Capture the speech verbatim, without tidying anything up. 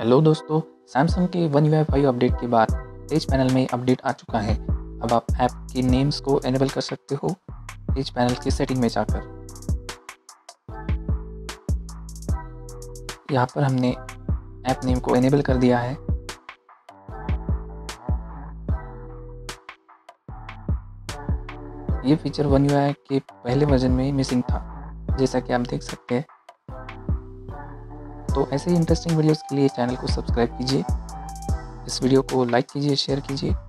Hello दोस्तों, Samsung के one UI five update अपडेट के बाद एज पैनल में अपडेट आ चुका है। अब आप ऐप के नेम्स को एनेबल कर सकते हो एज पैनल की सेटिंग में जाकर। यहाँ पर हमने ऐप नेम को एनेबल कर दिया है। ये फीचर वन यू आई के पहले वर्जन में मिसिंग था, जैसा कि आप देख सकते हैं। तो ऐसे ही इंटरेस्टिंग वीडियोस के लिए चैनल को सब्सक्राइब कीजिए, इस वीडियो को लाइक कीजिए, शेयर कीजिए।